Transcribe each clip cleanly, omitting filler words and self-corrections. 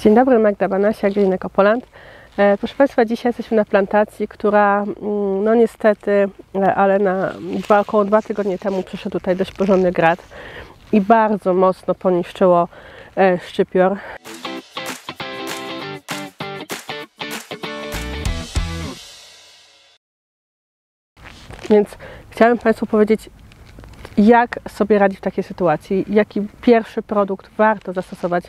Dzień dobry, Magda Banasiak, Greenecopoland. Proszę Państwa, dzisiaj jesteśmy na plantacji, która no niestety, ale około 2 tygodnie temu przyszedł tutaj dość porządny grad i bardzo mocno poniszczyło szczypior. Więc chciałem Państwu powiedzieć, jak sobie radzić w takiej sytuacji, jaki pierwszy produkt warto zastosować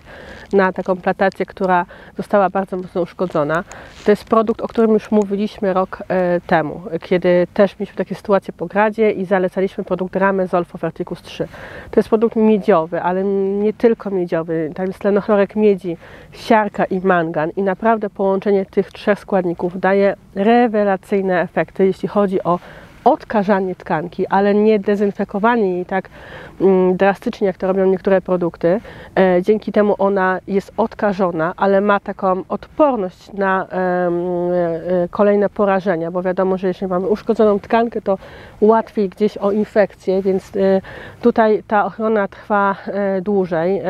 na taką plantację, która została bardzo mocno uszkodzona. To jest produkt, o którym już mówiliśmy rok temu, kiedy też mieliśmy takie sytuacje po gradzie i zalecaliśmy produkt Rame Zolfo Ferticus 3. To jest produkt miedziowy, ale nie tylko miedziowy, tam jest lenochorek miedzi, siarka i mangan i naprawdę połączenie tych 3 składników daje rewelacyjne efekty, jeśli chodzi o odkażanie tkanki, ale nie dezynfekowanie jej tak drastycznie, jak to robią niektóre produkty. Dzięki temu ona jest odkażona, ale ma taką odporność na kolejne porażenia, bo wiadomo, że jeśli mamy uszkodzoną tkankę, to łatwiej gdzieś o infekcję, więc tutaj ta ochrona trwa dłużej.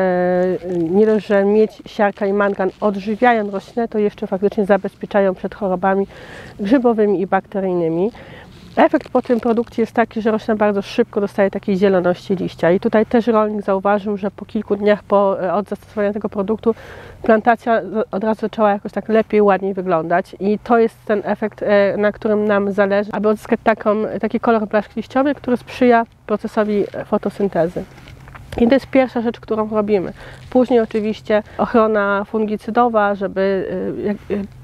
Nie dość, że miedź, siarka i mangan odżywiają roślinę, to jeszcze faktycznie zabezpieczają przed chorobami grzybowymi i bakteryjnymi. Efekt po tym produkcie jest taki, że roślina bardzo szybko dostaje takiej zieloności liścia i tutaj też rolnik zauważył, że po kilku dniach od zastosowania tego produktu plantacja od razu zaczęła jakoś tak lepiej, ładniej wyglądać i to jest ten efekt, na którym nam zależy, aby odzyskać taki kolor blaszki liściowej, który sprzyja procesowi fotosyntezy. I to jest pierwsza rzecz, którą robimy. Później oczywiście ochrona fungicydowa, żeby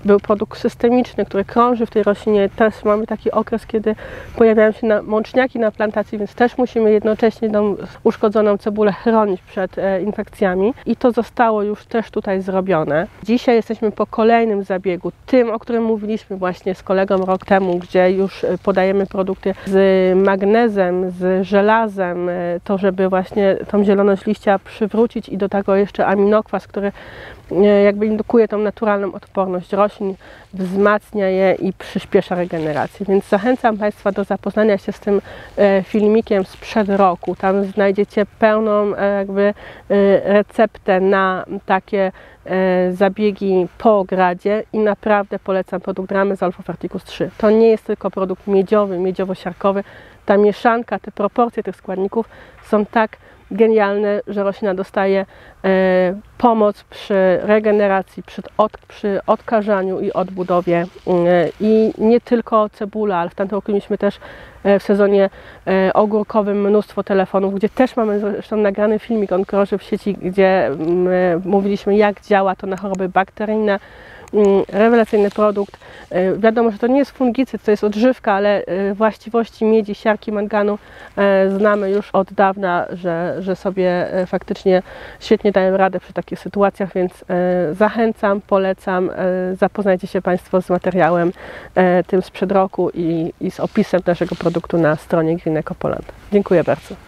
był produkt systemiczny, który krąży w tej roślinie. Też mamy taki okres, kiedy pojawiają się mączniaki na plantacji, więc też musimy jednocześnie tą uszkodzoną cebulę chronić przed infekcjami. I to zostało już też tutaj zrobione. Dzisiaj jesteśmy po kolejnym zabiegu, tym, o którym mówiliśmy właśnie z kolegą rok temu, gdzie już podajemy produkty z magnezem, z żelazem, to żeby właśnie tą zieloność liścia przywrócić i do tego jeszcze aminokwas, który jakby indukuje tą naturalną odporność roślin, wzmacnia je i przyspiesza regenerację. Więc zachęcam Państwa do zapoznania się z tym filmikiem sprzed roku. Tam znajdziecie pełną jakby receptę na takie zabiegi po gradzie i naprawdę polecam produkt Rame Zolfo Ferticus 3. To nie jest tylko produkt miedziowy, miedziowo-siarkowy. Ta mieszanka, te proporcje tych składników są tak genialne, że roślina dostaje pomoc przy regeneracji, przy odkażaniu i odbudowie. I nie tylko cebula, ale w tamtym roku mieliśmy też w sezonie ogórkowym mnóstwo telefonów, gdzie też mamy zresztą nagrany filmik, on krąży w sieci, gdzie mówiliśmy, jak działa to na choroby bakteryjne. Rewelacyjny produkt. Wiadomo, że to nie jest fungicyd, to jest odżywka, ale właściwości miedzi, siarki, manganu znamy już od dawna, że sobie faktycznie świetnie dają radę przy takich sytuacjach, więc zachęcam, polecam, zapoznajcie się Państwo z materiałem tym sprzed roku i z opisem naszego produktu na stronie Greenecopoland. Dziękuję bardzo.